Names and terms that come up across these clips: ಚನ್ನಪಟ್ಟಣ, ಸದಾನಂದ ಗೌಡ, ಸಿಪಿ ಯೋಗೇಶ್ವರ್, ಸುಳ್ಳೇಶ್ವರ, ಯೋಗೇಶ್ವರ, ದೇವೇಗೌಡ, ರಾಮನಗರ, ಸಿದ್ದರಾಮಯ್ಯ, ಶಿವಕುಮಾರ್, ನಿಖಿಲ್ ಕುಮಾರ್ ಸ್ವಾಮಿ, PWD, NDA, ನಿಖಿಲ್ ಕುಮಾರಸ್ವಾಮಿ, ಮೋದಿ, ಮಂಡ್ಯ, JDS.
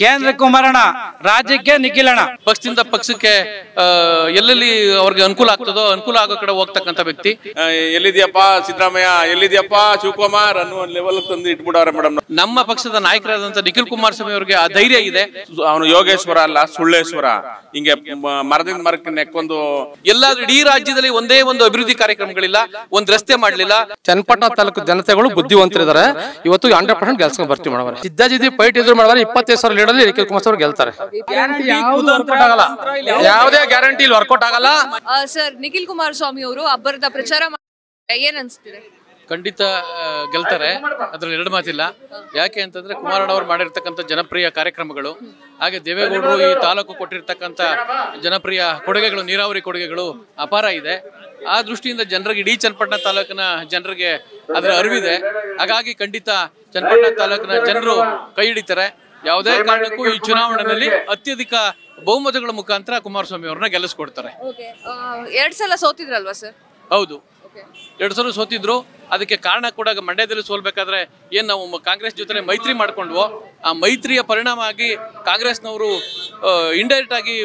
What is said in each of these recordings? ಕೇಂದ್ರಕ್ಕೆ ಮರಣ ರಾಜ್ಯಕ್ಕೆ ನಿಖಿಲಣ ಪಕ್ಷದಿಂದ ಪಕ್ಷಕ್ಕೆ ಎಲ್ಲೆಲ್ಲಿ ಅವರಿಗೆ ಅನುಕೂಲ ಆಗ್ತದೋ ಅನುಕೂಲ ಆಗೋ ಕಡೆ ಹೋಗ್ತಕ್ಕಂತ ವ್ಯಕ್ತಿ ಎಲ್ಲಿದ್ಯಪ್ಪ ಸಿದ್ದರಾಮಯ್ಯ ಎಲ್ಲಿದ್ಯಪ್ಪ ಶಿವಕುಮಾರ್ ಅನ್ನುವ ಲೆವೆಲ್ ತಂದು ಇಟ್ಬಿಡಾರೆ ಮೇಡಮ್ ನಮ್ಮ ಪಕ್ಷದ ನಾಯಕರಾದಂತ ನಿಖಿಲ್ ಕುಮಾರ್ ಸ್ವಾಮಿ ಅವರಿಗೆ ಆ ಧೈರ್ಯ ಇದೆ ಅವನು ಯೋಗೇಶ್ವರ ಅಲ್ಲ ಸುಳ್ಳೇಶ್ವರ ಹಿಂಗೆ ಮರದಿಂದ ಮರಕ್ಕೆ ನೆಕ್ಕೊಂಡು ಎಲ್ಲಾದ್ರೂ ಇಡೀ ರಾಜ್ಯದಲ್ಲಿ ಒಂದೇ ಒಂದು ಅಭಿವೃದ್ಧಿ ಕಾರ್ಯಕ್ರಮಗಳಿಲ್ಲ ಒಂದು ರಸ್ತೆ ಮಾಡಲಿಲ್ಲ ಚನ್ನಪಟ್ಟಣ ತಾಲೂಕು ಜನತೆಗಳು ಬುದ್ಧಿವಂತರಿದ್ದಾರೆ ಇವತ್ತು 100% ಗೆಲ್ಸ್ಕೊಂಡು ಬರ್ತೀವಿ ಮೇಡಮ್ ಸಿದ್ದಾಜಿದಿ ಫೈಟ್ ಇದ್ರು ಮಾಡಿದ್ರೆ 25 ಲೀಡಲ್ಲಿ ನಿಖಿಲ್ ಕುಮಾರ್ ಸರ್ ಗೆಲ್ತಾರೆ ಯಾವುದೇ ಗ್ಯಾರಂಟಿ ಇಲ್ಲಿ ವರ್ಕೌಟ್ ಆಗಲ್ಲ ಸರ್ ನಿಖಿಲ್ ಕುಮಾರ್ ಸ್ವಾಮಿ ಅವರು ಅಬ್ಬರದ ಪ್ರಚಾರ ಮಾಡಿದ್ರೆ ಏನು ಅನ್ಸುತ್ತೆ ಖಂಡಿತ ಗೆಲ್ತಾರೆ ಅದರಲ್ಲಿ ಎರಡು ಮಾತಿಲ್ಲ ಯಾಕೆ ಅಂತಂದ್ರೆ ಕುಮಾರಣ್ಣವರು ಮಾಡಿರ್ತಕ್ಕಂಥ ಜನಪ್ರಿಯ ಕಾರ್ಯಕ್ರಮಗಳು ಹಾಗೆ ದೇವೇಗೌಡರು ಈ ತಾಲೂಕು ಕೊಟ್ಟಿರ್ತಕ್ಕಂಥ ಜನಪ್ರಿಯ ಕೊಡುಗೆಗಳು ನೀರಾವರಿ ಕೊಡುಗೆಗಳು ಅಪಾರ ಇದೆ ಆ ದೃಷ್ಟಿಯಿಂದ ಜನರಿಗೆ ಇಡೀ ಚನ್ನಪಟ್ಟಣ ತಾಲೂಕಿನ ಜನರಿಗೆ ಅದರ ಅರಿವಿದೆ ಹಾಗಾಗಿ ಖಂಡಿತ ಚನ್ನಪಟ್ಟಣ ತಾಲೂಕಿನ ಜನರು ಕೈ ಹಿಡಿತಾರೆ ಯಾವುದೇ ಕಾರಣಕ್ಕೂ ಈ ಚುನಾವಣೆಯಲ್ಲಿ ಅತ್ಯಧಿಕ ಬಹುಮತಗಳ ಮುಖಾಂತರ ಕುಮಾರಸ್ವಾಮಿ ಅವರನ್ನ ಗೆಲ್ಲಿಸ್ಕೊಡ್ತಾರೆ ಎರಡು ಸಲ ಸೋತಿದ್ರಲ್ವಾ ಸರ್ ಹೌದು ಎರಡು ಸಲ ಸೋತಿದ್ರು ಅದಕ್ಕೆ ಕಾರಣ ಕೂಡ ಮಂಡ್ಯದಲ್ಲಿ ಸೋಲ್ಬೇಕಾದ್ರೆ ಏನ್ ನಾವು ಕಾಂಗ್ರೆಸ್ ಜೊತೆ ಮೈತ್ರಿ ಮಾಡ್ಕೊಂಡ್ವೋ ಆ ಮೈತ್ರಿಯ ಪರಿಣಾಮ ಆಗಿ ಕಾಂಗ್ರೆಸ್ನವರು ಇಂಡೈರೆಕ್ಟ್ ಆಗಿ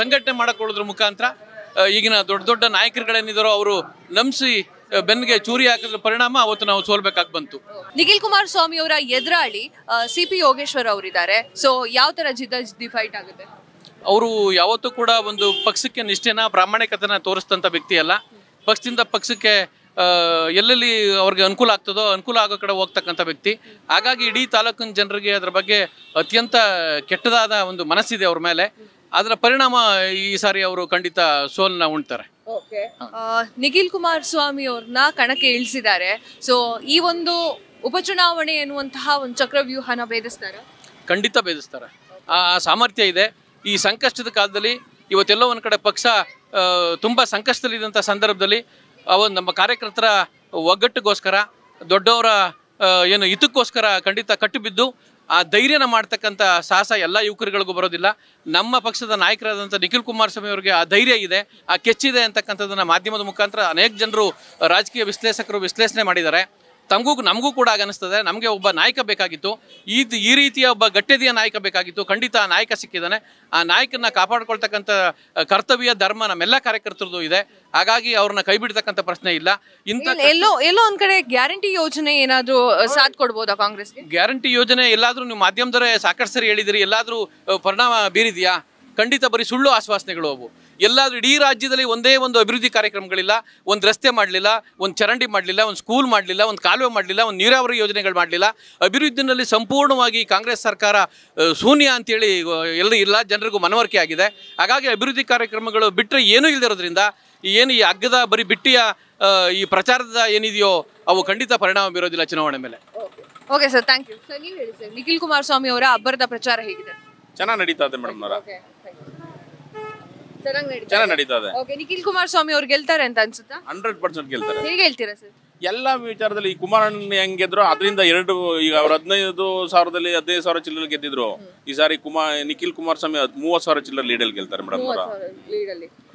ಸಂಘಟನೆ ಮಾಡಿಕೊಳ್ಳೋದ್ರ ಮುಖಾಂತರ ಈಗಿನ ದೊಡ್ಡ ದೊಡ್ಡ ನಾಯಕರುಗಳೇನಿದಾರೋ ಅವರು ನಂಬಿಸಿ ಬೆನ್ಗೆ ಚೂರಿ ಹಾಕಿದ ಪರಿಣಾಮ ಅವತ್ತು ನಾವು ಸೋಲ್ಬೇಕಾಗಿ ಬಂತು ನಿಖಿಲ್ ಕುಮಾರ್ ಸ್ವಾಮಿ ಅವರ ಎದುರಾಳಿ ಸಿಪಿ ಯೋಗೇಶ್ವರ್ ಅವರಿದ್ದಾರೆ ಸೊ ಯಾವ ತರ ಜಿದ್ದಿ ಫೈಟ್ ಆಗುತ್ತೆ ಅವರು ಯಾವತ್ತೂ ಕೂಡ ಒಂದು ಪಕ್ಷಕ್ಕೆ ನಿಷ್ಠೆನ ಪ್ರಾಮಾಣಿಕತೆನ ತೋರಿಸ್ತಂತ ವ್ಯಕ್ತಿ ಅಲ್ಲ ಪಕ್ಷದಿಂದ ಪಕ್ಷಕ್ಕೆ ಎಲ್ಲೆಲ್ಲಿ ಅವ್ರಿಗೆ ಅನುಕೂಲ ಆಗ್ತದೋ ಅನುಕೂಲ ಆಗೋ ಕಡೆ ಹೋಗ್ತಕ್ಕಂಥ ವ್ಯಕ್ತಿ ಹಾಗಾಗಿ ಇಡೀ ತಾಲೂಕಿನ ಜನರಿಗೆ ಅದರ ಬಗ್ಗೆ ಅತ್ಯಂತ ಕೆಟ್ಟದಾದ ಒಂದು ಮನಸ್ಸಿದೆ ಅವ್ರ ಮೇಲೆ ಅದರ ಪರಿಣಾಮ ಈ ಸಾರಿ ಅವರು ಖಂಡಿತ ಸೋಲನ್ನ ಉಣ್ತಾರೆ ನಿಖಿಲ್ ಕುಮಾರ್ ಸ್ವಾಮಿ ಅವ್ರನ್ನ ಕಣಕ್ಕೆ ಇಳಿಸಿದ್ದಾರೆ ಸೊ ಈ ಒಂದು ಉಪಚುನಾವಣೆ ಎನ್ನುವಂತಹ ಒಂದು ಚಕ್ರವ್ಯೂಹನ ಭೇದಿಸ್ತಾರೆ ಖಂಡಿತ ಭೇದಿಸ್ತಾರೆ ಆ ಸಾಮರ್ಥ್ಯ ಇದೆ ಈ ಸಂಕಷ್ಟದ ಕಾಲದಲ್ಲಿ ಇವತ್ತೆಲ್ಲೋ ಒಂದು ಕಡೆ ಪಕ್ಷ ತುಂಬ ಸಂಕಷ್ಟದಲ್ಲಿದ್ದಂಥ ಸಂದರ್ಭದಲ್ಲಿ ಅವನು ನಮ್ಮ ಕಾರ್ಯಕರ್ತರ ಒಗ್ಗಟ್ಟಿಗೋಸ್ಕರ ದೊಡ್ಡವರ ಏನು ಹಿತಕ್ಕೋಸ್ಕರ ಖಂಡಿತ ಕಟ್ಟಿಬಿದ್ದು ಆ ಧೈರ್ಯನ ಮಾಡ್ತಕ್ಕಂಥ ಸಾಹಸ ಎಲ್ಲ ಯುವಕರುಗಳಿಗೂ ಬರೋದಿಲ್ಲ ನಮ್ಮ ಪಕ್ಷದ ನಾಯಕರಾದಂಥ ನಿಖಿಲ್ ಕುಮಾರಸ್ವಾಮಿ ಅವರಿಗೆ ಆ ಧೈರ್ಯ ಇದೆ ಆ ಕೆಚ್ಚಿದೆ ಅಂತಕ್ಕಂಥದ್ದನ್ನು ಮಾಧ್ಯಮದ ಮುಖಾಂತರ ಅನೇಕ ಜನರು ರಾಜಕೀಯ ವಿಶ್ಲೇಷಕರು ವಿಶ್ಲೇಷಣೆ ಮಾಡಿದ್ದಾರೆ ನಮಗೂ ಕೂಡ ಅನಿಸ್ತದೆ ನಮಗೆ ಒಬ್ಬ ನಾಯಕ ಬೇಕಾಗಿತ್ತು ಈ ರೀತಿಯ ಒಬ್ಬ ಗಟ್ಟೆದಿಯ ನಾಯಕ ಬೇಕಾಗಿತ್ತು ಖಂಡಿತ ಆ ನಾಯಕ ಸಿಕ್ಕಿದ್ದಾನೆ ಆ ನಾಯಕನ ಕಾಪಾಡ್ಕೊಳ್ತಕ್ಕಂಥ ಕರ್ತವ್ಯ ಧರ್ಮ ನಮ್ಮೆಲ್ಲ ಕಾರ್ಯಕರ್ತರದ್ದು ಇದೆ ಹಾಗಾಗಿ ಅವ್ರನ್ನ ಕೈ ಬಿಡ್ತಕ್ಕಂಥ ಪ್ರಶ್ನೆ ಇಲ್ಲ ಎಲ್ಲೋ ಒಂದ್ ಕಡೆ ಗ್ಯಾರಂಟಿ ಯೋಜನೆ ಏನಾದ್ರೂ ಸಾಥ್ ಕೊಡ್ಬೋದಾ ಕಾಂಗ್ರೆಸ್ ಗ್ಯಾರಂಟಿ ಯೋಜನೆ ಎಲ್ಲಾದ್ರೂ ನೀವು ಮಾಧ್ಯಮದವರೇ ಸಾಕಷ್ಟು ಸರಿ ಹೇಳಿದಿರಿ ಎಲ್ಲಾದ್ರೂ ಪರಿಣಾಮ ಬೀರಿದೆಯಾ ಖಂಡಿತ ಬರೀ ಸುಳ್ಳು ಆಶ್ವಾಸನೆಗಳು ಅವು ಎಲ್ಲಾದ್ರೂ ಇಡೀ ರಾಜ್ಯದಲ್ಲಿ ಒಂದೇ ಒಂದು ಅಭಿವೃದ್ಧಿ ಕಾರ್ಯಕ್ರಮಗಳಿಲ್ಲ ಒಂದು ರಸ್ತೆ ಮಾಡಲಿಲ್ಲ ಒಂದು ಚರಂಡಿ ಮಾಡಲಿಲ್ಲ ಒಂದು ಸ್ಕೂಲ್ ಮಾಡಲಿಲ್ಲ ಒಂದು ಕಾಲುವೆ ಮಾಡಲಿಲ್ಲ ಒಂದು ನೀರಾವರಿ ಯೋಜನೆಗಳು ಮಾಡಲಿಲ್ಲ ಅಭಿವೃದ್ಧಿನಲ್ಲಿ ಸಂಪೂರ್ಣವಾಗಿ ಕಾಂಗ್ರೆಸ್ ಸರ್ಕಾರ ಶೂನ್ಯ ಅಂತೇಳಿ ಎಲ್ಲ ಜನರಿಗೂ ಮನವರಿಕೆ ಆಗಿದೆ ಹಾಗಾಗಿ ಅಭಿವೃದ್ಧಿ ಕಾರ್ಯಕ್ರಮಗಳು ಬಿಟ್ಟರೆ ಏನೂ ಇಲ್ಲದಿರೋದ್ರಿಂದ ಏನು ಈ ಅಗ್ಗದ ಬರೀ ಬಿಟ್ಟಿಯ ಈ ಪ್ರಚಾರದ ಏನಿದೆಯೋ ಅವು ಖಂಡಿತ ಪರಿಣಾಮ ಬೀರೋದಿಲ್ಲ ಚುನಾವಣೆ ಮೇಲೆ okay sir thank you sir ನೀವು ಹೇಳಿ ಸರ್ ನಿಖಿಲ್ ಕುಮಾರ್ ಸ್ವಾಮಿ ಅವರ ಅಬ್ಬರದ ಪ್ರಚಾರ ಹೇಗಿದೆ ಚೆನ್ನಾಗಿ ನಡೀತಾ ಇದೆ ಮೇಡಮ್ ಚೆನ್ನಾಗಿ ನಡೀತಾ ಇದೆ ನಿಖಿಲ್ ಕುಮಾರ್ ಸ್ವಾಮಿ ಅವ್ರು ಗೆಲ್ತಾರೆ ಅಂತ ಅನ್ಸುತ್ತಾ 100% ಗೆಲ್ತಾರೆ ಹೇಗೆ ಹೇಳ್ತೀರಾ ಸರ್ ಎಲ್ಲಾ ವಿಚಾರದಲ್ಲಿ ಈ ಕುಮಾರಣ್ಣ ಹೆಂಗ್ ಗೆದ್ರು ಅದರಿಂದ ಎರಡು ಈಗ ಅವ್ರು 15,000 ಚಿಲ್ಲರ್ ಗೆದ್ದಿದ್ರು ಈ ಸಾರಿ ನಿಖಿಲ್ ಕುಮಾರ್ ಸ್ವಾಮಿ 30,000 ಚಿಲ್ಲರ್ ಲೀಡಲ್ಲಿ ಗೆಲ್ತಾರೆ ಮೇಡಮ್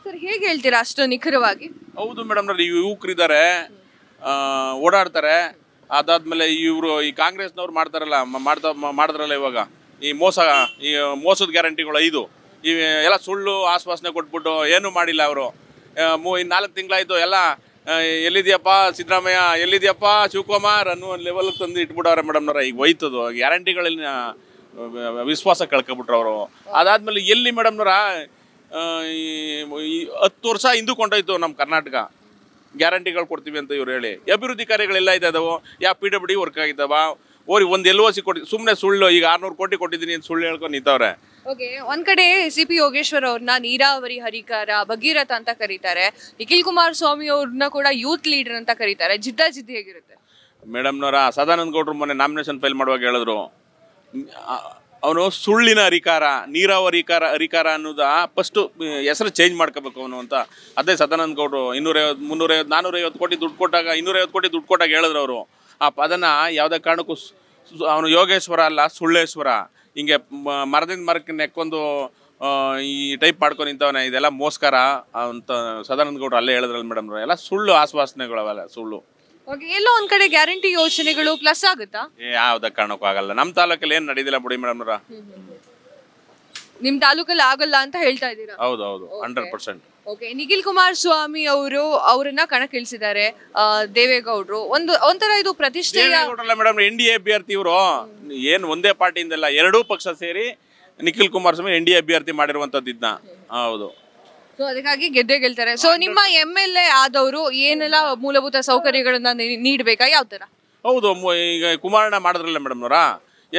ಸರ್ ಹೇಗೆ ಹೇಳ್ತೀರಾ ಅಷ್ಟು ನಿಖರವಾಗಿ ಹೌದು ಮೇಡಮ್ ಯುವಕರಿದ್ದಾರೆ ಓಡಾಡ್ತಾರೆ ಅದಾದ್ಮೇಲೆ ಇವರು ಈ ಕಾಂಗ್ರೆಸ್ನವ್ರು ಮಾಡ್ತಾರಲ್ಲ ಇವಾಗ ಈ ಮೋಸದ ಗ್ಯಾರಂಟಿಗಳು 5 ಇವೆಲ್ಲ ಸುಳ್ಳು ಆಶ್ವಾಸನೆ ಕೊಟ್ಬಿಟ್ಟು ಏನು ಮಾಡಿಲ್ಲ ಅವರು 4 ತಿಂಗಳಾಯ್ತು ಎಲ್ಲ ಎಲ್ಲಿದ್ಯಪ್ಪ ಸಿದ್ದರಾಮಯ್ಯ ಎಲ್ಲಿದ್ಯಪ್ಪ ಶಿವಕುಮಾರ್ ಅನ್ನುವ ಲೆವೆಲ್ ತಂದು ಇಟ್ಬಿಡವ್ರೆ ಮೇಡಮ್ನವ್ರ ಈಗ ಹೋಯ್ತದು ಗ್ಯಾರಂಟಿಗಳನ್ನ ವಿಶ್ವಾಸ ಕಳ್ಕೊಬಿಟ್ರು ಅವರು ಅದಾದ್ಮೇಲೆ ಎಲ್ಲಿ ಮೇಡಮ್ನವ್ರ ಈ 10 ವರ್ಷ ಹಿಂದೂ ಕೊಂಡೋಯ್ತು ನಮ್ಮ ಕರ್ನಾಟಕ ಗ್ಯಾರಂಟಿಗಳು ಕೊಡ್ತೀವಿ ಅಂತ ಇವ್ರು ಹೇಳಿ ಅಭಿವೃದ್ಧಿ ಕಾರ್ಯಗಳೆಲ್ಲ ಇದ್ದಾವೆ ಯಾವ PWD ವರ್ಕ್ ಆಗಿದ್ದಾವ ಓರಿ ಒಂದು LOC ಕೊಟ್ಟು ಸುಮ್ಮನೆ ಸುಳ್ಳು ಈಗ 600 ಕೋಟಿ ಕೊಟ್ಟಿದ್ದೀನಿ ಅಂತ ಸುಳ್ಳು ಹೇಳ್ಕೊಂಡು ನಿಂತವ್ರೆ ಓಕೆ ಒಂದ್ ಕಡೆ ಸಿಪಿ ಯೋಗೇಶ್ವರ್ ಅವ್ರನ್ನ ನೀರಾವರಿ ಹರಿಕಾರ ಭಗೀರಥ ಅಂತ ಕರೀತಾರೆ ನಿಖಿಲ್ ಕುಮಾರ್ ಸ್ವಾಮಿ ಅವ್ರನ್ನ ಕೂಡ ಯೂತ್ ಲೀಡರ್ ಅಂತ ಕರೀತಾರೆ ಜಿದ್ದಿ ಹೇಗಿರುತ್ತೆ ಮೇಡಮ್ನವರ ಸದಾನಂದ ಗೌಡ್ರು ಮೊನ್ನೆ ನಾಮಿನೇಷನ್ ಫೈಲ್ ಮಾಡುವಾಗ ಹೇಳಿದ್ರು ಅವನು ಸುಳ್ಳಿನ ಅಧಿಕಾರ ನೀರಾವರಿ ಅಧಿಕಾರ ಅನ್ನೋದ ಫಸ್ಟ್ ಹೆಸರು ಚೇಂಜ್ ಮಾಡ್ಕೋಬೇಕು ಅವನು ಅಂತ ಅದೇ ಸದಾನಂದ ಗೌಡ್ರು 250 350 450 ಕೋಟಿ ದುಡ್ಡು ಕೊಟ್ಟಾಗ 250 ಕೋಟಿ ದುಡ್ಡು ಕೊಟ್ಟಾಗ ಹೇಳಿದ್ರು ಅವರು ಆ ಪದನ ಯಾವುದೇ ಕಾರಣಕ್ಕೂ ಅವನು ಯೋಗೇಶ್ವರ ಅಲ್ಲ ಸುಳ್ಳೇಶ್ವರ ಹಿಂಗೆ ಮರದಿಂದ ಮರಕ್ಕೆ ನೆಕ್ಕೊಂಡು ಈ ಟೈಪ್ ಮಾಡ್ಕೊಂಡು ನಿಂತವನ ಇದೆಲ್ಲ ಮೋಸ್ಕರ ಅಂತ ಸದಾನಂದ ಗೌಡ್ರು ಅಲ್ಲೇ ಹೇಳಿದ್ರಲ್ಲ ಮೇಡಮ್ ಎಲ್ಲ ಸುಳ್ಳು ಆಶ್ವಾಸನೆಗಳು ಅವೆಲ್ಲ ಸುಳ್ಳು ಎಲ್ಲೋ ಒಂದ್ ಕಡೆ ಗ್ಯಾರಂಟಿ ಯೋಜನೆಗಳು ಪ್ಲಸ್ ಆಗುತ್ತಾ ಯಾವ್ದ ಕಾರಣಕ್ಕೂ ಆಗಲ್ಲ ನಮ್ಮ ತಾಲೂಕಲ್ಲಿ ಏನ್ ನಡೀದಿಲ್ಲ ಬಿಡಿ ಮೇಡಮ್ ನಿಮ್ಮ ತಾಲೂಕಲ್ಲಿ ಆಗಲ್ಲ ಅಂತ ಹೇಳ್ತಾ ಇದ್ದೀರಾ? ಹೌದು ಹೌದು 100%. ಓಕೆ, ನಿಖಿಲ್ ಕುಮಾರ್ ಸ್ವಾಮಿ ಅವರು ಅವರನ್ನ ಕಣಕ್ಕೆ ಇಳಿಸಿದ್ದಾರೆ ದೇವೇಗೌಡರು. ಒಂಥರ ಇದು ಪ್ರತಿಷ್ಠೆಯ ದೇವೇಗೌಡರಲ್ಲ ಮೇಡಂ, NDA ಅಭ್ಯರ್ಥಿ ಇವರು. ಏನು ಒಂದೇ ಪಾರ್ಟಿಯಿಂದಲ್ಲ, ಎರಡೂ ಪಕ್ಷ ಸೇರಿ ನಿಖಿಲ್ ಕುಮಾರ್ ಸ್ವಾಮಿ NDA ಅಭ್ಯರ್ಥಿ ಮಾಡಿರುವಂತದ್ದು ಇದನ್ನ. ಹೌದು, ಸೊ ಅದಕ್ಕಾಗಿ ಗೆದ್ದೇ ಗೆಲ್ತಾರೆ. ಸೊ ನಿಮ್ಮ MLA ಆದವರು ಏನೆಲ್ಲ ಮೂಲಭೂತ ಸೌಕರ್ಯಗಳನ್ನ ನೀಡಬೇಕಾ, ಯಾವ ತರ? ಹೌದು, ಈಗ ಕುಮಾರಣ್ಣ ಮಾಡಿದ್ರಲ್ಲ ಮೇಡಮ್ನವರ,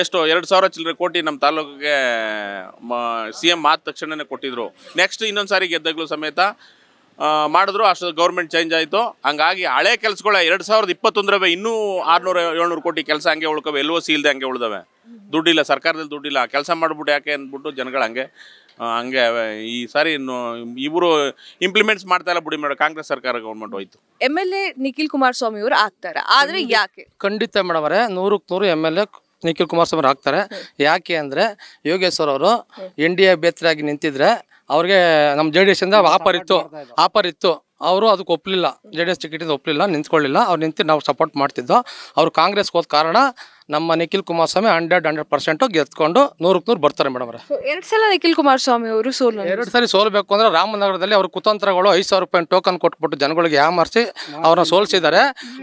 ಎಷ್ಟು 2000 ಚಿಲ್ಲರೆ ಕೋಟಿ ನಮ್ಮ ತಾಲೂಕಿಗೆ CM ಆದ ತಕ್ಷಣನೇ ಕೊಟ್ಟಿದ್ರು. ನೆಕ್ಸ್ಟ್ ಇನ್ನೊಂದು ಸಾರಿ ಗೆದ್ದಾಗಲೂ ಸಮೇತ ಮಾಡಿದ್ರು. ಅಷ್ಟು ಗೌರ್ಮೆಂಟ್ ಚೇಂಜ್ ಆಯಿತು, ಹಂಗಾಗಿ ಹಳೆ ಕೆಲಸಗಳ 2021 ಇನ್ನೂ 600-700 ಕೋಟಿ ಕೆಲಸ ಹಂಗೆ ಉಳ್ಕವೆ. LOC ಇಲ್ಲದೆ ಹಂಗೆ ಉಳ್ದವೆ. ದುಡ್ಡಿಲ್ಲ, ಸರ್ಕಾರದಲ್ಲಿ ದುಡ್ಡಿಲ್ಲ, ಕೆಲಸ ಮಾಡಿಬಿಟ್ಟು ಯಾಕೆ ಅಂದ್ಬಿಟ್ಟು ಜನಗಳು ಹಂಗೆ ಈ ಸಾರಿ ಇವರು ಇಂಪ್ಲಿಮೆಂಟ್ಸ್ ಮಾಡ್ತಾ ಇಲ್ಲ ಬಿಡಿ ಮೇಡಮ್, ಕಾಂಗ್ರೆಸ್ ಸರ್ಕಾರ ಗೌರ್ಮೆಂಟ್ ಹೋಯ್ತು. MLA ನಿಖಿಲ್ ಕುಮಾರ್ ಸ್ವಾಮಿ ಅವರು ಆಗ್ತಾರೆ, ಆದ್ರೆ ಯಾಕೆ? ಖಂಡಿತ ಮೇಡಮ್ ಅವರೇ, 100ಕ್ಕೆ 100 MLA ನಿಖಿಲ್ ಕುಮಾರ್ ಸ್ವಾಮಿ ಹಾಕ್ತಾರೆ. ಯಾಕೆ ಅಂದರೆ ಯೋಗೇಶ್ವರ್ ಅವರು NDA ಅಭ್ಯರ್ಥಿಯಾಗಿ ನಿಂತಿದ್ರೆ ಅವ್ರಿಗೆ ನಮ್ಮ JDS ಇಂದ ಆಫರ್ ಇತ್ತು, ಅವರು ಅದಕ್ಕೆ ಒಪ್ಪಲಿಲ್ಲ. JDS ಟಿಕೆಟಿಂದ ಒಪ್ಪಲಿಲ್ಲ, ನಿಂತ್ಕೊಳ್ಳಿಲ್ಲ. ಅವ್ರು ನಿಂತು ನಾವು ಸಪೋರ್ಟ್ ಮಾಡ್ತಿದ್ದೋ. ಅವರು ಕಾಂಗ್ರೆಸ್ಗೆ ಹೋದ ಕಾರಣ ನಮ್ಮ ನಿಖಿಲ್ ಕುಮಾರ್ ಸ್ವಾಮಿ 100% ಗೆದ್ಕೊಂಡು 100ಕ್ಕೆ 100 ಬರ್ತಾರೆ ಮೇಡಮ್ ಅವರೇ. 2 ಸಲ ನಿಖಿಲ್ ಕುಮಾರ್ ಸ್ವಾಮಿ ಅವರು ಸೋಲು, 2 ಸಾರಿ ಸೋಲ್ಬೇಕು ಅಂದ್ರೆ ರಾಮನಗರದಲ್ಲಿ ಅವ್ರ ಕುತಂತ್ರಗಳು $5,000 ಟೋಕನ್ ಕೊಟ್ಬಿಟ್ಟು ಜನಗಳಿಗೆ ಯಾಮರ್ಸಿ ಅವ್ರನ್ನ ಸೋಲಿಸಿದ್ದಾರೆ.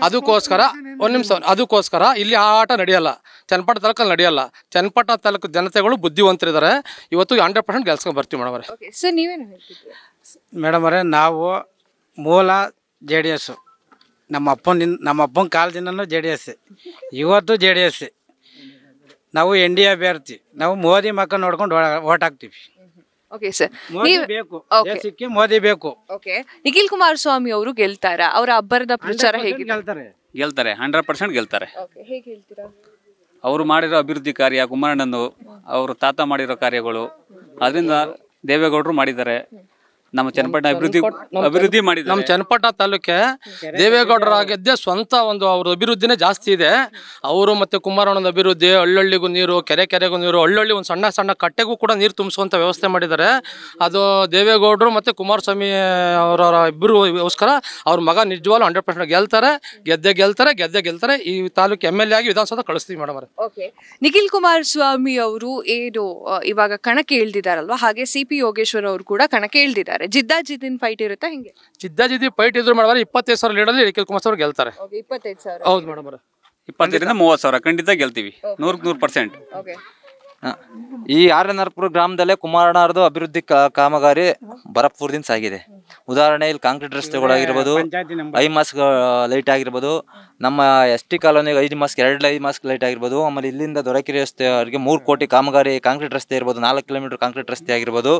ಅದಕ್ಕೋಸ್ಕರ ಇಲ್ಲಿ ಆ ಆಟ ನಡೆಯಲ್ಲ, ಚನ್ನಪಟ್ಟಣ ತಾಲೂಕಲ್ಲಿ ನಡೆಯಲ್ಲ. ಚನ್ನಪಟ್ಟಣ ತಾಲೂಕು ಜನತೆಗಳು ಬುದ್ಧಿವಂತರಿದ್ದಾರೆ, ಇವತ್ತು 100% ಗೆಲ್ಸ್ಕೊಂಡು ಬರ್ತೀವಿ ಮೇಡಮ್ ಅವರೇ. ಸರ್ ನೀವೇನು ಹೇಳ್ತೀವಿ? ಮೇಡಮ್ ಅವರೇ, ನಾವು ಮೂಲ JDS, ನಮ್ಮ ಅಪ್ಪನ ಕಾಲದಿಂದನೂ JDS, ಇವತ್ತು JDS. ನಾವು NDA ಅಭ್ಯರ್ಥಿ, ನಾವು ಮೋದಿ ಮಕ್ಕ ನೋಡ್ಕೊಂಡು ಓಟ್ ಹಾಕ್ತೀವಿ. ಓಕೆ ಸರ್, ಬೇಕು ದೇಶಕ್ಕೆ ಮೋದಿ ಬೇಕು. ಓಕೆ, ನಿಖಿಲ್ ಕುಮಾರ್ ಸ್ವಾಮಿ ಅವರು ಗೆಲ್ತಾರಾ? ಅವರ ಅಬ್ಬರದ ಪ್ರಚಾರ ಹೇಗೆ? ಗೆಲ್ತಾರೆ, 100% ಗೆಲ್ತಾರೆ. ಓಕೆ, ಹೇಗೆ ಹೇಳ್ತೀರಾ? ಅವರು ಮಾಡಿರೋ ಅಭಿವೃದ್ಧಿ ಕಾರ್ಯ, ಕುಮಾರಣ್ಣನವರು ಅವ್ರ ತಾತ ಮಾಡಿರೋ ಕಾರ್ಯಗಳು, ಅದರಿಂದ ದೇವೇಗೌಡರು ಮಾಡಿದ್ದಾರೆ. ನಮ್ಮ ಚನ್ನಪಟ್ಟಣ ಅಭಿವೃದ್ಧಿ ಮಾಡಿದ ನಮ್ಮ ಚನ್ನಪಟ್ಟಣ ತಾಲೂಕೆ ದೇವೇಗೌಡರಾಗಿದ್ದೇ ಸ್ವಂತ ಒಂದು ಅವ್ರ ಅಭಿವೃದ್ಧಿನೇ ಜಾಸ್ತಿ ಇದೆ. ಅವರು ಮತ್ತು ಕುಮಾರಣ್ಣನ ಅಭಿವೃದ್ಧಿ, ಹಳ್ಳಹಳ್ಳಿಗೂ ನೀರು, ಕೆರೆಗೂ ನೀರು, ಹಳ್ಳಹಳ್ಳಿ ಒಂದು ಸಣ್ಣ ಸಣ್ಣ ಕಟ್ಟೆಗೂ ಕೂಡ ನೀರು ತುಂಬಿಸುವಂಥ ವ್ಯವಸ್ಥೆ ಮಾಡಿದ್ದಾರೆ. ಅದು ದೇವೇಗೌಡರು ಮತ್ತು ಕುಮಾರಸ್ವಾಮಿ ಅವರ ಇಬ್ಬರಿಗೋಸ್ಕರ ಅವ್ರ ಮಗ ನಿಜವಾಗ್ಲೂ 100% ಗೆದ್ದೇ ಗೆಲ್ತಾರೆ. ಈ ತಾಲೂಕು MLA ಆಗಿ ವಿಧಾನಸೌಧ ಕಳಿಸ್ತೀವಿ ಮೇಡಮ್ ಅವರೇ. ಓಕೆ, ನಿಖಿಲ್ ಕುಮಾರ್ ಸ್ವಾಮಿ ಅವರು ಏನು ಇವಾಗ ಕಣಕ್ಕೆ ಇಳಿದಿದ್ದಾರಲ್ವಾ, ಹಾಗೆ CP ಯೋಗೇಶ್ವರ್ ಅವರು ಕೂಡ ಕಣಕ್ಕೆ ಇಳಿದಿದ್ದಾರೆ. ಜಿದ್ದಾಜಿದ್ದಿನ ಫೈಟ್ ಇರುತ್ತಾ? ಹಿಂಗೆ ಜಿದ್ದಾಜಿದ್ದಿ ಫೈಟ್ ಇದ್ರು ಮೇಡಮ್, 25,000 ಲೀಡಲ್ಲಿ ನಿಖಿಲ್ ಕುಮಾರ್ ಅವರು ಗೆಲ್ತಾರೆ. 25,000? ಹೌದು ಮೇಡಮ್, 25,000-30,000 ಖಂಡಿತ ಗೆಲ್ತೀವಿ, 100%. ಈ ಆರ್ಎನ್ಆರ್ಪುರ ಗ್ರಾಮದಲ್ಲೇ ಕುಮಾರಣ್ಣರದು ಅಭಿವೃದ್ಧಿ ಕಾಮಗಾರಿ ಬರಪೂರ್ದಿಂದ ಸಾಗಿದೆ. ಉದಾಹರಣೆ, ಇಲ್ಲಿ ಕಾಂಕ್ರೀಟ್ ರಸ್ತೆಗಳಾಗಿರ್ಬೋದು, ಐ ಮಾಸ್ಕ್ ಲೈಟ್ ಆಗಿರ್ಬೋದು, ನಮ್ಮ ST ಕಾಲೋನಿಗೆ 5 ಮಾಸ್ಕ್ 2 ಲೈಟ್ ಆಗಿರ್ಬೋದು, ಆಮೇಲೆ ಇಲ್ಲಿಂದ ದೊರಕೆರೆ ರಸ್ತೆ ಅವರಿಗೆ 3 ಕೋಟಿ ಕಾಮಗಾರಿ ಕಾಂಕ್ರೀಟ್ ರಸ್ತೆ ಇರ್ಬೋದು, 4 ಕಿಲೋಮೀಟರ್ ಕಾಂಕ್ರೀಟ್ ರಸ್ತೆ ಆಗಿರ್ಬೋದು.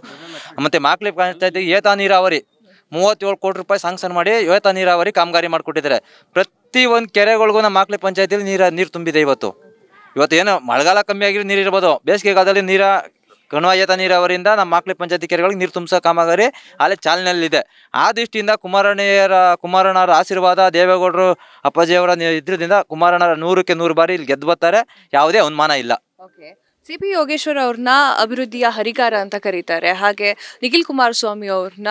ಮತ್ತೆ ಮಾಕ್ಲಿ ಪಂಚಾಯತಿಗೆ ಏತ ನೀರಾವರಿ 37 ಕೋಟಿ ರೂಪಾಯಿ ಸ್ಯಾಂಕ್ಷನ್ ಮಾಡಿ ಏತ ನೀರಾವರಿ ಕಾಮಗಾರಿ ಮಾಡಿಕೊಟ್ಟಿದ್ದಾರೆ. ಪ್ರತಿ ಒಂದು ಕೆರೆಗಳಿಗೂ ನಮ್ಮ ಮಾಕ್ಲಿ ಪಂಚಾಯತಿಯಲ್ಲಿ ನೀರು ತುಂಬಿದೆ. ಇವತ್ತೇನು ಮಳೆಗಾಲ ಕಮ್ಮಿ ಆಗಿರೋ ನೀರು ಇರ್ಬೋದು, ಬೇಸಿಗೆಗಾಲದಲ್ಲಿ ಕಣ್ವಾಯತ ನೀರಾವರಿಯಿಂದ ನಮ್ಮ ಮಾಕ್ಲಿ ಪಂಚಾಯತಿ ಕೆರೆಗಳಿಗೆ ನೀರು ತುಂಬಿಸೋ ಕಾಮಗಾರಿ ಅಲ್ಲೇ ಚಾಲನೆಯಲ್ಲಿದೆ. ಆ ದೃಷ್ಟಿಯಿಂದ ಕುಮಾರಣ್ಣರ ಆಶೀರ್ವಾದ, ದೇವೇಗೌಡರು ಅಪ್ಪಾಜಿಯವರ ಇದ್ರದಿಂದ ಕುಮಾರಣ್ಣರ 100ಕ್ಕೆ 100 ಬಾರಿ ಇಲ್ಲಿ ಗೆದ್ದು ಬರ್ತಾರೆ, ಯಾವುದೇ ಅನುಮಾನ ಇಲ್ಲ. ಓಕೆ, CP ಯೋಗೇಶ್ವರ್ ಅವ್ರನ್ನ ಅಭಿವೃದ್ಧಿಯ ಹರಿಕಾರ ಅಂತ ಕರೀತಾರೆ, ಹಾಗೆ ನಿಖಿಲ್ ಕುಮಾರ್ ಸ್ವಾಮಿ ಅವ್ರನ್ನ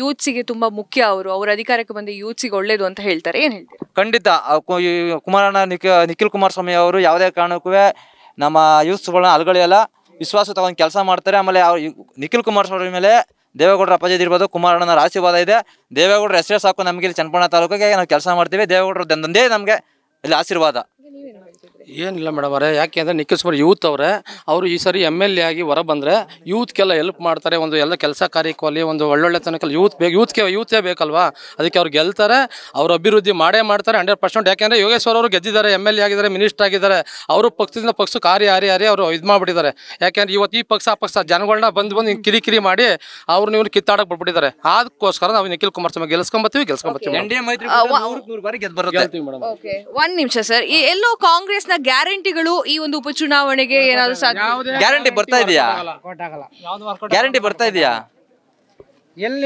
ಯೂತ್ಸಿಗೆ ತುಂಬಾ ಮುಖ್ಯ, ಅವರು ಅವ್ರ ಅಧಿಕಾರಕ್ಕೆ ಬಂದ ಯೂತ್ಸಿಗೆ ಒಳ್ಳೇದು ಅಂತ ಹೇಳ್ತಾರೆ. ಏನ್ ಹೇಳ್ತಾರೆ? ಖಂಡಿತ ಕುಮಾರಣ್ಣ ನಿಖಿಲ್ ಕುಮಾರ್ ಸ್ವಾಮಿ ಅವರು ಯಾವುದೇ ಕಾರಣಕ್ಕೂ ನಮ್ಮ ಯೂತ್ಸ್ಗಳನ್ನ ಅಲ್ಗಳೆಲ್ಲ ವಿಶ್ವಾಸ ತಗೊಂಡು ಕೆಲಸ ಮಾಡ್ತಾರೆ. ಆಮೇಲೆ ನಿಖಿಲ್ ಕುಮಾರ್ ಸ್ವಾಮಿ ಮೇಲೆ ದೇವೇಗೌಡರ ಅಪಜಯ ಇರ್ಬೋದು, ಕುಮಾರಣ್ಣನ ಆಶೀರ್ವಾದ ಇದೆ. ದೇವೇಗೌಡರ ಹೆಸರೇ ಸಾಕು ನಮಗೆ, ಇಲ್ಲಿ ಚನ್ನಪಟ್ಟಣ ತಾಲೂಕಿಗೆ ನಾವು ಕೆಲಸ ಮಾಡ್ತೀವಿ. ದೇವೇಗೌಡರ ದಂದೇ ನಮಗೆ ಇಲ್ಲಿ ಆಶೀರ್ವಾದ. ಏನಿಲ್ಲ ಮೇಡಮ್ ಅವರೇ, ಯಾಕೆ ಅಂದರೆ ನಿಖಿಲ್ ಕುಮಾರ್ ಯೂತ್ ಅವರೇ, ಅವರು ಈ ಸಾರಿ MLA ಆಗಿ ಹೊರ ಬಂದರೆ ಯೂತ್ಗೆಲ್ಲ ಹೆಲ್ಪ್ ಮಾಡ್ತಾರೆ. ಒಂದು ಎಲ್ಲ ಕೆಲಸ ಕಾರ್ಯಕ್ಕಲ್ಲಿ ಒಂದು ಒಳ್ಳೊಳ್ಳೆ ತನಕ ಯೂತ್ಗೆ ಯೂತೇ ಬೇಕಲ್ವಾ, ಅದಕ್ಕೆ ಅವ್ರು ಗೆಲ್ತಾರೆ. ಅವರು ಅಭಿವೃದ್ಧಿ ಮಾಡ್ತಾರೆ 100%. ಯಾಕೆಂದರೆ ಯೋಗೇಶ್ವರ್ ಅವರು ಗೆದ್ದಿದ್ದಾರೆ, MLA ಆಗಿದ್ದಾರೆ, ಮಿನಿಸ್ಟರ್ ಆಗಿದ್ದಾರೆ. ಅವರು ಪಕ್ಷದಿಂದ ಪಕ್ಷಕ್ಕೆ ಹಾರಿ ಅವರು ಇದು ಮಾಡಿಬಿಟ್ಟಿದ್ದಾರೆ. ಯಾಕೆಂದರೆ ಇವತ್ತು ಈ ಪಕ್ಷ ಆ ಪಕ್ಷ ಜನಗಳನ್ನ ಬಂದು ಕಿರಿಕಿರಿ ಮಾಡಿ ಅವ್ರನ್ನ ಇವ್ರು ಕಿತ್ತಾಡಕ್ಕೆ ಬಿಟ್ಬಿಟ್ಟಿದ್ದಾರೆ. ಅದಕ್ಕೋಸ್ಕರ ನಾವು ನಿಖಿಲ್ ಕುಮಾರ್ ಸ್ವಾಮಿ ಗೆಲ್ಸ್ಕೊಂಬರ್ತೀವಿ. NDA ಮೈತ್ರಿ 100ಕ್ಕೆ 100 ಬಾರಿ ಗೆದ್ದು ಬರುತ್ತೆ. ಒಂದು ನಿಮಿಷ ಸರ್, ಎಲ್ಲೋ ಕಾಂಗ್ರೆಸ್ನ ಗ್ಯಾರಂಟಿಗಳು ಈ ಒಂದು ಉಪಚುನಾವಣೆಗೆ ಏನಾದರೂ ಗ್ಯಾರಂಟಿ ಬರ್ತಾ ಇದೆಯಾ? ಗ್ಯಾರಂಟಿ ಬರ್ತಾ ಇದೆಯಾ?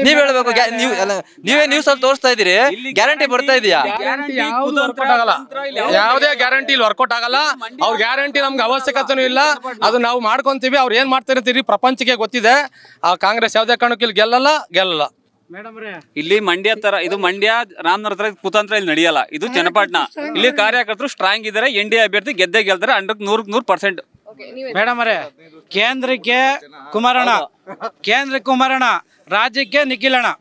ನೀವ್ ಹೇಳ್ಬೇಕು, ನೀವೇ ನ್ಯೂಸ್ ಅಲ್ಲಿ ತೋರಿಸ್ತಾ ಇದೀರಿ, ಗ್ಯಾರಂಟಿ ಬರ್ತಾ ಇದೆಯಾ? ಯಾವುದೇ ಗ್ಯಾರಂಟಿ ಇಲ್ಲಿ ವರ್ಕೌಟ್ ಆಗಲ್ಲ. ಅವ್ರ ಗ್ಯಾರಂಟಿ ನಮ್ಗೆ ಅವಶ್ಯಕತೆನೂ ಇಲ್ಲ, ಅದು ನಾವು ಮಾಡ್ಕೊಂತೀವಿ. ಅವ್ರು ಏನ್ ಮಾಡ್ತಾರೆ ಪ್ರಪಂಚಕ್ಕೆ ಗೊತ್ತಿದೆ. ಆ ಕಾಂಗ್ರೆಸ್ ಯಾವುದೇ ಕಾರಣಕ್ಕೆ ಇಲ್ಲಿ ಗೆಲ್ಲಲ್ಲ. ಇಲ್ಲಿ ಮಂಡ್ಯ ತರ ಇದು ಮಂಡ್ಯ ರಾಮನಗರ ತರ ಕುತಂತ್ರ ಇಲ್ಲಿ ನಡೆಯಲ್ಲ, ಇದು ಚನ್ನಪಟ್ಟಣ. ಇಲ್ಲಿ ಕಾರ್ಯಕರ್ತರು ಸ್ಟ್ರಾಂಗ್ ಇದ್ದಾರೆ, ಎನ್ಡಿಎ ಅಭ್ಯರ್ಥಿ ಗೆದ್ದೇ ಗೆಲ್ತಾರೆ 100% ಮೇಡಮ್ ಅವರೇ. ಕೇಂದ್ರಕ್ಕೆ ಕುಮಾರಣ್ಣ, ರಾಜ್ಯಕ್ಕೆ ನಿಖಿಲಣ್ಣ.